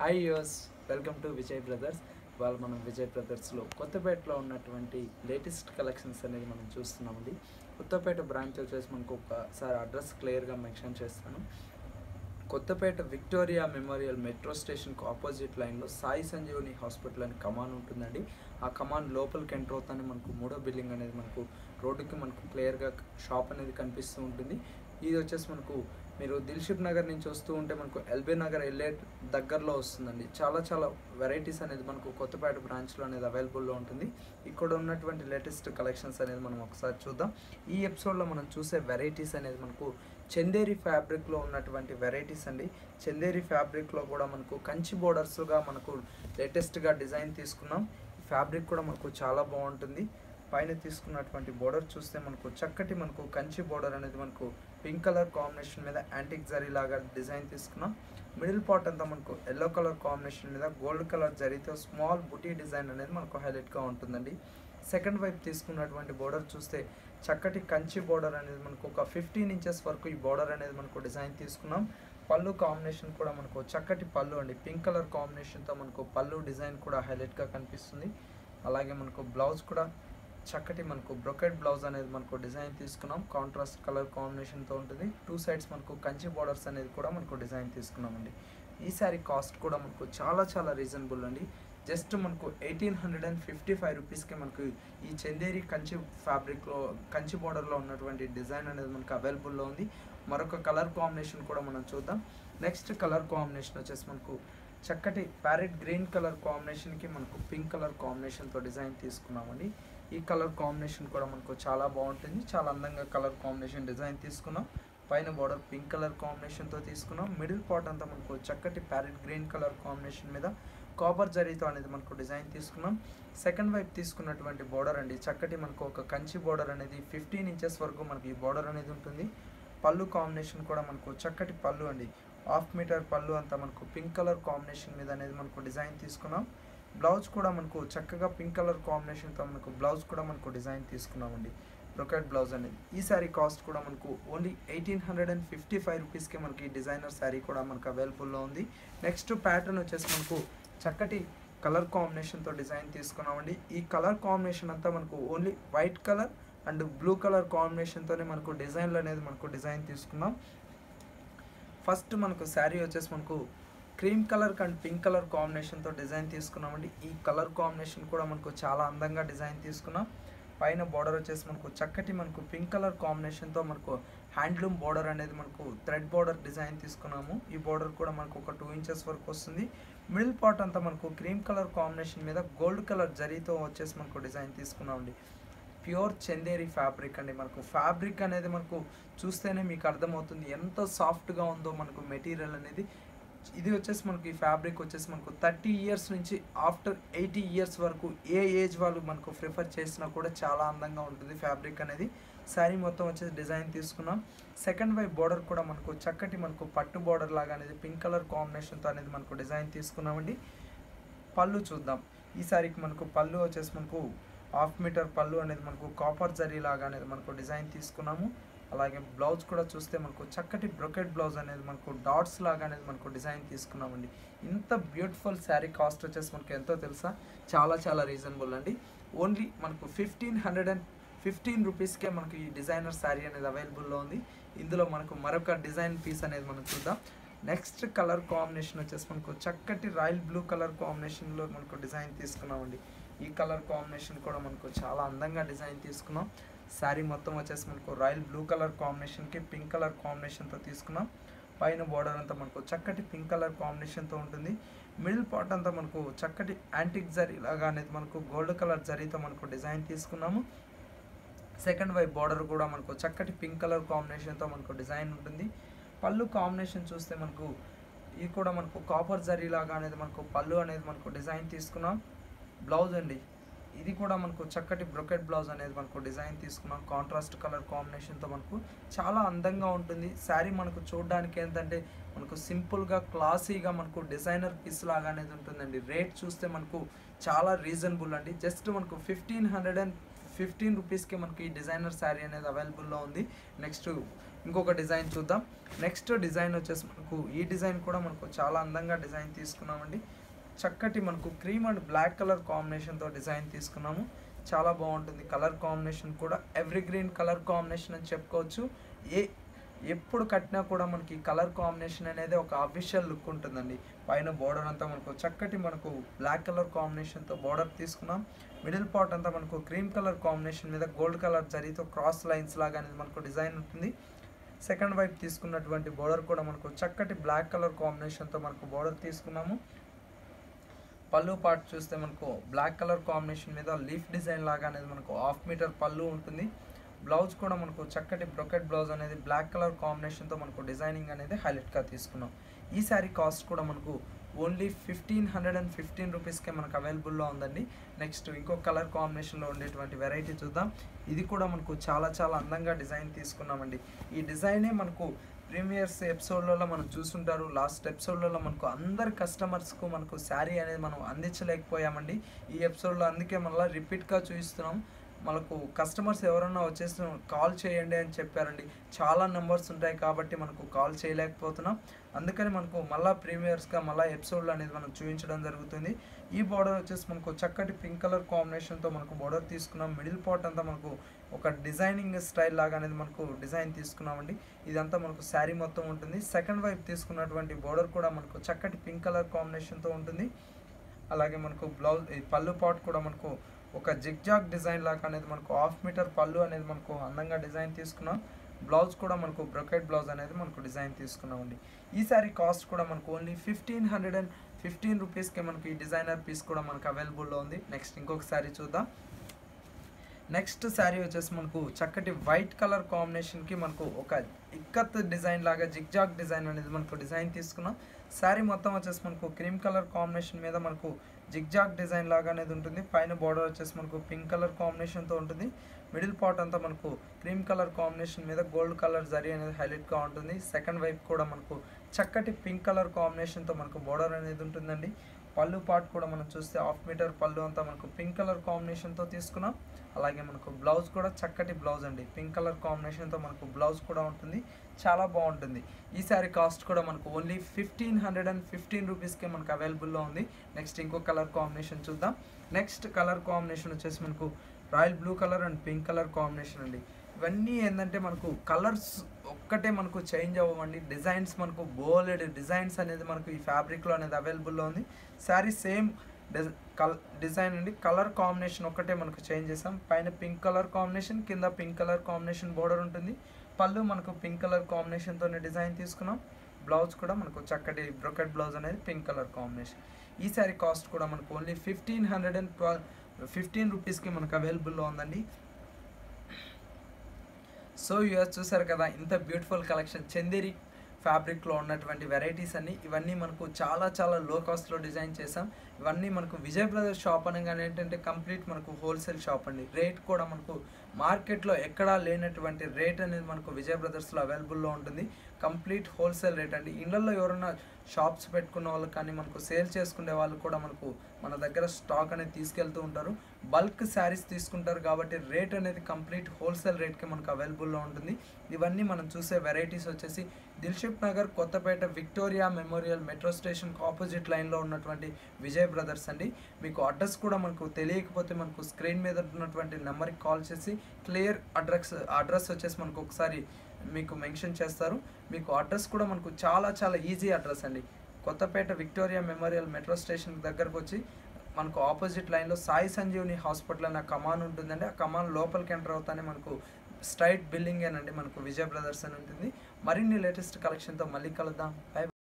Hi యూస్ welcome to Vijay Brothers. ఇవాళ మనం విజయ్ బ్రదర్స్లో కొత్తపేటలో ఉన్నటువంటి లేటెస్ట్ కలెక్షన్స్ అనేది మనం చూస్తున్నామండి. కొత్తపేట బ్రాంచ్ వచ్చేసి మనకు ఒకసారి అడ్రస్ క్లియర్గా మెన్షన్ చేస్తాను. కొత్తపేట విక్టోరియా మెమోరియల్ మెట్రో స్టేషన్కి ఆపోజిట్ లైన్లో సాయి సంజీవని హాస్పిటల్ అని కమాన్ ఉంటుందండి. ఆ కమాన్ లోపలికి ఎంటర్ అవుతానే మనకు మూడో బిల్డింగ్ అనేది మనకు రోడ్డుకి మనకు క్లియర్గా షాప్ అనేది కనిపిస్తూ ఉంటుంది. ఇది వచ్చేసి మనకు మీరు దిల్షిప్ నగర్ నుంచి వస్తూ ఉంటే మనకు ఎల్బీ నగర్ వెళ్ళే దగ్గరలో వస్తుందండి. చాలా వెరైటీస్ అనేది మనకు కొత్తపేట బ్రాంచ్లో అనేది అవైలబుల్లో ఉంటుంది. ఇక్కడ ఉన్నటువంటి లేటెస్ట్ కలెక్షన్స్ అనేది మనం ఒకసారి చూద్దాం. ఈ ఎపిసోడ్లో మనం చూసే వెరైటీస్ అనేది మనకు చందేరి ఫ్యాబ్రిక్లో ఉన్నటువంటి వెరైటీస్ అండి. చందేరి ఫ్యాబ్రిక్లో కూడా మనకు కంచి బోర్డర్స్గా మనకు లేటెస్ట్గా డిజైన్ తీసుకున్నాం. ఫ్యాబ్రిక్ కూడా మనకు చాలా బాగుంటుంది. పైన తీసుకున్నటువంటి బోర్డర్ చూస్తే మనకు చక్కటి మనకు కంచి బోర్డర్ అనేది మనకు పింక్ కలర్ కాంబినేషన్ మీద యాంటిక్ జరీ లాగా డిజైన్ తీసుకున్నాం. మిడిల్ పార్ట్ అంతా మనకు ఎల్లో కలర్ కాంబినేషన్ మీద గోల్డ్ కలర్ జరీతో స్మాల్ బుటీ డిజైన్ అనేది మనకు హైలైట్గా ఉంటుందండి. సెకండ్ వైపు తీసుకున్నటువంటి బోర్డర్ చూస్తే చక్కటి కంచి బోర్డర్ అనేది మనకు ఒక 15 ఇంచెస్ వరకు ఈ బోర్డర్ అనేది మనకు డిజైన్ తీసుకున్నాం. పళ్ళు కాంబినేషన్ కూడా మనకు చక్కటి పళ్ళు అండి. పింక్ కలర్ కాంబినేషన్తో మనకు పళ్ళు డిజైన్ కూడా హైలైట్గా కనిపిస్తుంది. అలాగే మనకు బ్లౌజ్ కూడా చక్కటి మనకు బ్రొకెట్ బ్లౌజ్ అనేది మనకు డిజైన్ తీసుకున్నాం. కాంట్రాస్ట్ కలర్ కాంబినేషన్తో ఉంటుంది. టూ సైడ్స్ మనకు కంచి బోర్డర్స్ అనేది కూడా మనకు డిజైన్ తీసుకున్నామండి. ఈ శారీ కాస్ట్ కూడా మనకు చాలా రీజనబుల్ అండి. జస్ట్ మనకు 1855 రూపీస్కి మనకు ఈ చందేరి కంచి ఫ్యాబ్రిక్లో కంచి బోర్డర్లో ఉన్నటువంటి డిజైన్ అనేది మనకు అవైలబుల్లో ఉంది. మరొక కలర్ కాంబినేషన్ కూడా మనం చూద్దాం. నెక్స్ట్ కలర్ కాంబినేషన్ వచ్చేసి మనకు చక్కటి ప్యారెట్ గ్రీన్ కలర్ కాంబినేషన్కి మనకు పింక్ కలర్ కాంబినేషన్తో డిజైన్ తీసుకున్నామండి. ఈ కలర్ కాంబినేషన్ కూడా మనకు చాలా బాగుంటుంది. చాలా అందంగా కలర్ కాంబినేషన్ డిజైన్ తీసుకున్నాం. పైన బోర్డర్ పింక్ కలర్ కాంబినేషన్తో తీసుకున్నాం. మిడిల్ పార్ట్ అంతా మనకు చక్కటి ప్యారెట్ గ్రీన్ కలర్ కాంబినేషన్ మీద కాపర్ జరీతో అనేది మనకు డిజైన్ తీసుకున్నాం. సెకండ్ వైపు తీసుకున్నటువంటి బోర్డర్ అండి చక్కటి మనకు ఒక కంచి బోర్డర్ అనేది 15 ఇంచెస్ వరకు మనకి ఈ బోర్డర్ అనేది ఉంటుంది. పళ్ళు కాంబినేషన్ కూడా మనకు చక్కటి పళ్ళు అండి. 1/2 మీటర్ పళ్ళు అంతా మనకు పింక్ కలర్ కాంబినేషన్ మీద అనేది మనకు డిజైన్ తీసుకున్నాం. బ్లౌజ్ కూడా మనకు చక్కగా పింక్ కలర్ కాంబినేషన్తో మనకు బ్లౌజ్ కూడా మనకు డిజైన్ తీసుకున్నామండి. బ్రొకెట్ బ్లౌజ్ అనేది ఈ శారీ కాస్ట్ కూడా మనకు ఓన్లీ 1855 రూపీస్కి మనకి డిజైనర్ శారీ కూడా మనకు అవైలబుల్లో ఉంది. నెక్స్ట్ ప్యాటర్న్ వచ్చేసి మనకు చక్కటి కలర్ కాంబినేషన్తో డిజైన్ తీసుకున్నామండి. ఈ కలర్ కాంబినేషన్ అంతా మనకు only white colour and blue colour కాంబినేషన్తోనే మనకు డిజైన్లు అనేది మనకు డిజైన్ తీసుకున్నాం. ఫస్ట్ మనకు శారీ వచ్చేసి మనకు cream colour and pink colour కాంబినేషన్తో డిజైన్ తీసుకున్నామండి. ఈ కలర్ కాంబినేషన్ కూడా మనకు చాలా అందంగా డిజైన్ తీసుకున్నాం. పైన బోర్డర్ వచ్చేసి మనకు చక్కటి మనకు పింక్ కలర్ కాంబినేషన్తో మనకు హ్యాండ్లూమ్ బోర్డర్ అనేది మనకు థ్రెడ్ బోర్డర్ డిజైన్ తీసుకున్నాము. ఈ బోర్డర్ కూడా మనకు ఒక 2 ఇంచెస్ వరకు వస్తుంది. మిడిల్ పార్ట్ అంతా మనకు క్రీమ్ కలర్ కాంబినేషన్ మీద గోల్డ్ కలర్ జరీతో వచ్చేసి మనకు డిజైన్ తీసుకున్నామండి. ప్యూర్ చందేరి ఫ్యాబ్రిక్ అండి. మనకు ఫ్యాబ్రిక్ అనేది మనకు చూస్తేనే మీకు అర్థమవుతుంది ఎంత సాఫ్ట్గా ఉందో మనకు మెటీరియల్ అనేది. ఇది వచ్చేసి మనకు ఈ ఫ్యాబ్రిక్ వచ్చేసి మనకు 30 ఇయర్స్ నుంచి ఆఫ్టర్ 80 ఇయర్స్ వరకు ఏ ఏజ్ వాళ్ళు మనకు ప్రిఫర్ చేసినా కూడా చాలా అందంగా ఉంటుంది ఫ్యాబ్రిక్ అనేది. శారీ మొత్తం వచ్చేసి డిజైన్ తీసుకున్నాం. సెకండ్ వైపు బోర్డర్ కూడా మనకు చక్కటి మనకు పట్టు బోర్డర్ లాగా అనేది పింక్ కలర్ కాంబినేషన్తో అనేది మనకు డిజైన్ తీసుకున్నామండి. పళ్ళు చూద్దాం. ఈ శారీకి మనకు పళ్ళు వచ్చేసి మనకు 1/2 మీటర్ పళ్ళు అనేది మనకు కాపర్ జరీ లాగా అనేది మనకు డిజైన్ తీసుకున్నాము. అలాగే బ్లౌజ్ కూడా చూస్తే మనకు చక్కటి బ్రొకెట్ బ్లౌజ్ అనేది మనకు డాట్స్ లాగా అనేది మనకు డిజైన్ తీసుకున్నామండి. ఇంత బ్యూటిఫుల్ శారీ కాస్ట్ వచ్చేసి మనకు ఎంతో తెలుసా? చాలా రీజనబుల్ అండి. ఓన్లీ మనకు 1515 రూపీస్కే మనకు ఈ డిజైనర్ శారీ అనేది అవైలబుల్లో ఉంది. ఇందులో మనకు మరొక డిజైన్ పీస్ అనేది మనం చూద్దాం. నెక్స్ట్ కలర్ కాంబినేషన్ వచ్చేసి మనకు చక్కటి రాయల్ బ్లూ కలర్ కాంబినేషన్లో మనకు డిజైన్ తీసుకున్నామండి. ఈ కలర్ కాంబినేషన్ కూడా మనకు చాలా అందంగా డిజైన్ తీసుకున్నాం. శారీ మొత్తం వచ్చేసి మనకు రాయల్ బ్లూ కలర్ కాంబినేషన్కి పింక్ కలర్ కాంబినేషన్తో తీసుకున్నాం. పైన బోర్డర్ అంతా మనకు చక్కటి పింక్ కలర్ కాంబినేషన్తో ఉంటుంది. మిడిల్ పార్ట్ అంతా మనకు చక్కటి యాంటిక్ జరీ లాగా అనేది మనకు గోల్డ్ కలర్ జరీతో మనకు డిజైన్ తీసుకున్నాము. సెకండ్ వైపు బోర్డర్ కూడా మనకు చక్కటి పింక్ కలర్ కాంబినేషన్తో మనకు డిజైన్ ఉంటుంది. పళ్ళు కాంబినేషన్ చూస్తే మనకు ఇది కూడా మనకు కాపర్ జరీ లాగా అనేది మనకు పళ్ళు అనేది మనకు డిజైన్ తీసుకున్నాం. బ్లౌజ్ అండి ఇది కూడా మనకు చక్కటి బ్రొకెట్ బ్లౌజ్ అనేది మనకు డిజైన్ తీసుకున్నాం. కాంట్రాస్ట్ కలర్ కాంబినేషన్తో మనకు చాలా అందంగా ఉంటుంది. శారీ మనకు చూడడానికి ఏంటంటే మనకు సింపుల్గా క్లాసీగా మనకు డిజైనర్ పీస్ లాగా అనేది ఉంటుందండి. రేట్ చూస్తే మనకు చాలా రీజనబుల్ అండి. జస్ట్ మనకు 1515 రూపీస్కి మనకి ఈ డిజైనర్ శారీ అనేది అవైలబుల్లో ఉంది. నెక్స్ట్ ఇంకొక డిజైన్ చూద్దాం. నెక్స్ట్ డిజైన్ వచ్చేసి మనకు ఈ డిజైన్ కూడా మనకు చాలా అందంగా డిజైన్ తీసుకున్నామండి. చక్కటి మనకు క్రీమ్ అండ్ బ్లాక్ కలర్ కాంబినేషన్తో డిజైన్ తీసుకున్నాము. చాలా బాగుంటుంది కలర్ కాంబినేషన్ కూడా, ఎవరీ గ్రీన్ కలర్ కాంబినేషన్ అని చెప్పుకోవచ్చు. ఎప్పుడు కట్టినా కూడా మనకి కలర్ కాంబినేషన్ అనేది ఒక అఫీషియల్ లుక్ ఉంటుందండి. పైన బోర్డర్ అంతా మనకు చక్కటి మనకు బ్లాక్ కలర్ కాంబినేషన్తో బోర్డర్ తీసుకున్నాం. మిడిల్ పార్ట్ అంతా మనకు క్రీమ్ కలర్ కాంబినేషన్ మీద గోల్డ్ కలర్ జరీతో క్రాస్ లైన్స్ లాగా అనేది మనకు డిజైన్ ఉంటుంది. సెకండ్ వైపు తీసుకున్నటువంటి బోర్డర్ కూడా మనకు చక్కటి బ్లాక్ కలర్ కాంబినేషన్తో మనకు బోర్డర్ తీసుకున్నాము. పళ్ళు పార్ట్ చూస్తే మనకు బ్లాక్ కలర్ కాంబినేషన్ మీద లీఫ్ డిజైన్ లాగా అనేది మనకు 1/2 మీటర్ పళ్ళు ఉంటుంది. బ్లౌజ్ కూడా మనకు చక్కటి బ్రొకెట్ బ్లౌజ్ అనేది బ్లాక్ కలర్ కాంబినేషన్తో మనకు డిజైనింగ్ అనేది హైలైట్గా తీసుకున్నాం. ఈ శారీ కాస్ట్ కూడా మనకు ఓన్లీ 1515 రూపీస్కే మనకు అవైలబుల్లో ఉందండి. నెక్స్ట్ ఇంకొక కలర్ కాంబినేషన్లో ఉండేటువంటి వెరైటీ చూద్దాం. ఇది కూడా మనకు చాలా చాలా అందంగా డిజైన్ తీసుకున్నామండి. ఈ డిజైనే మనకు ప్రీమియర్స్ ఎపిసోడ్లలో మనం చూసుంటారు. లాస్ట్ ఎపిసోడ్లలో మనకు అందరు కస్టమర్స్కు మనకు శారీ అనేది మనం అందించలేకపోయామండి. ఈ ఎపిసోడ్లో అందుకే మళ్ళీ రిపీట్గా చూపిస్తున్నాం. మనకు కస్టమర్స్ ఎవరన్నా వచ్చేసి కాల్ చేయండి అని చెప్పారండి. చాలా నెంబర్స్ ఉంటాయి కాబట్టి మనకు కాల్ చేయలేకపోతున్నాం. అందుకని మనకు మళ్ళీ ప్రీమియర్స్గా మళ్ళీ ఎపిసోడ్లు అనేది మనం చూపించడం జరుగుతుంది. ఈ బోర్డర్ వచ్చేసి మనకు చక్కటి పింక్ కలర్ కాంబినేషన్తో మనకు బోర్డర్ తీసుకున్నాం. మిడిల్ పార్ట్ అంతా మనకు ఒక డిజైనింగ్ స్టైల్ లాగా అనేది మనకు డిజైన్ తీసుకున్నామండి. ఇదంతా మనకు శారీ మొత్తం ఉంటుంది. సెకండ్ వైపు తీసుకున్నటువంటి బోర్డర్ కూడా మనకు చక్కటి పింక్ కలర్ కాంబినేషన్తో ఉంటుంది. అలాగే మనకు బ్లౌజ్ పళ్ళు పార్ట్ కూడా మనకు ఒక జిగ్జాగ్ డిజైన్ లాగా అనేది మనకు 1/2 మీటర్ పళ్ళు అనేది మనకు అందంగా డిజైన్ తీసుకున్నాం. బ్లౌజ్ కూడా మనకు బ్రొకెట్ బ్లౌజ్ అనేది మనకు డిజైన్ తీసుకున్నామండి. ఈ శారీ కాస్ట్ కూడా మనకు ఓన్లీ 1515 రూపీస్కే మనకి ఈ డిజైనర్ పీస్ కూడా మనకు అవైలబుల్లో ఉంది. నెక్స్ట్ ఇంకొక శారీ చూద్దాం. నెక్స్ట్ శారీ వచ్చేసి మనకు చక్కటి వైట్ కలర్ కాంబినేషన్కి మనకు ఒక ఇక్కత్ డిజైన్ లాగా జిగ్జాగ్ డిజైన్ అనేది మనకు డిజైన్ తీసుకున్నాం. శారీ మొత్తం వచ్చేసి మనకు క్రీమ్ కలర్ కాంబినేషన్ మీద మనకు జిగ్జాగ్ డిజైన్ లాగా అనేది ఉంటుంది. పైన బోర్డర్ వచ్చేసి మనకు పింక్ కలర్ కాంబినేషన్తో ఉంటుంది. మిడిల్ పార్ట్ అంతా మనకు క్రీమ్ కలర్ కాంబినేషన్ మీద గోల్డ్ కలర్ జరీ అనేది హైలైట్గా ఉంటుంది. సెకండ్ వైపు కూడా మనకు చక్కటి పింక్ కలర్ కాంబినేషన్తో మనకు బోర్డర్ అనేది ఉంటుందండి. పళ్ళు పార్ట్ కూడా మనం చూస్తే 1/2 మీటర్ పళ్ళు అంతా మనకు పింక్ కలర్ కాంబినేషన్తో తీసుకున్నాం. అలాగే మనకు బ్లౌజ్ కూడా చక్కటి బ్లౌజ్ అండి, పింక్ కలర్ కాంబినేషన్తో మనకు బ్లౌజ్ కూడా ఉంటుంది. చాలా బాగుంటుంది. ఈ శారీ కాస్ట్ కూడా మనకు ఓన్లీ 1515 రూపీస్కే మనకు అవైలబుల్లో ఉంది. నెక్స్ట్ ఇంకో కలర్ కాంబినేషన్ చూద్దాం. నెక్స్ట్ కలర్ కాంబినేషన్ వచ్చేసి మనకు royal blue colour and pink colour combination అండి. ఇవన్నీ ఏంటంటే మనకు కలర్స్ ఒక్కటే మనకు చేంజ్ అవ్వండి. డిజైన్స్ మనకు బోలెడ్ డిజైన్స్ అనేది మనకు ఈ ఫ్యాబ్రిక్లో అనేది అవైలబుల్లో ఉంది. శారీ సేమ్ డిజైన్ అండి, కలర్ కాంబినేషన్ ఒక్కటే మనకు చేంజ్ చేసాం. పైన పింక్ కలర్ కాంబినేషన్, కింద పింక్ కలర్ కాంబినేషన్ బోర్డర్ ఉంటుంది. పళ్ళు మనకు పింక్ కలర్ కాంబినేషన్తోనే డిజైన్ తీసుకున్నాం. బ్లౌజ్ కూడా మనకు చక్కటి బ్రొకెట్ బ్లౌజ్ అనేది పింక్ కలర్ కాంబినేషన్. ఈ శారీ కాస్ట్ కూడా మనకు ఓన్లీ 1515 రూపీస్కి మనకు అవైలబుల్లో ఉందండి. సో యూఆర్ చూసారు కదా, ఇంత బ్యూటిఫుల్ కలెక్షన్ చందేరి ఫ్యాబ్రిక్లో ఉన్నటువంటి వెరైటీస్ అన్నీ. ఇవన్నీ మనకు చాలా చాలా లో కాస్ట్లో డిజైన్ చేసాం. ఇవన్నీ మనకు విజయ్ బ్రదర్స్ షాప్ అనగానే ఏంటంటే కంప్లీట్ మనకు హోల్సేల్ షాప్ అండి. రేట్ కూడా మనకు మార్కెట్లో ఎక్కడా లేనటువంటి రేట్ అనేది మనకు విజయ్ బ్రదర్స్లో అవైలబుల్లో ఉంటుంది. కంప్లీట్ హోల్సేల్ రేట్ అండి. ఇళ్లలో ఎవరైనా షాప్స్ పెట్టుకున్న వాళ్ళు కానీ మనకు సేల్ చేసుకునే వాళ్ళు కూడా మనకు మన దగ్గర స్టాక్ అనేది తీసుకెళ్తూ ఉంటారు. బల్క్ శారీస్ తీసుకుంటారు కాబట్టి రేట్ అనేది కంప్లీట్ హోల్సేల్ రేట్కి మనకు అవైలబుల్లో ఉంటుంది. ఇవన్నీ మనం చూసే వెరైటీస్ వచ్చేసి Dilsukhnagar, Kothapet, Victoria Memorial metro స్టేషన్కి ఆపోజిట్ లైన్లో ఉన్నటువంటి విజయ్ బ్రదర్స్ అండి. మీకు అడ్రస్ కూడా మనకు తెలియకపోతే మనకు స్క్రీన్ మీద ఉన్నటువంటి నెంబర్కి కాల్ చేసి క్లియర్ అడ్రస్ వచ్చేసి మనకు ఒకసారి మీకు మెన్షన్ చేస్తారు. మీకు అడ్రస్ కూడా మనకు చాలా చాలా ఈజీ అడ్రస్ అండి. Kothapet Victoria Memorial metro station దగ్గరకు వచ్చి మనకు ఆపోజిట్ లైన్లో సాయి సంజీవుని హాస్పిటల్ అనే కమాన్ ఉంటుందండి. ఆ కమాన్ లోపలికి ఎంటర్ అవుతానే మనకు స్ట్రైట్ బిల్డింగ్ ఏనండి మనకు విజయ్ బ్రదర్స్ అని ఉంటుంది. మరిన్ని లేటెస్ట్ కలెక్షన్తో మళ్ళీ కలుద్దాం. బై.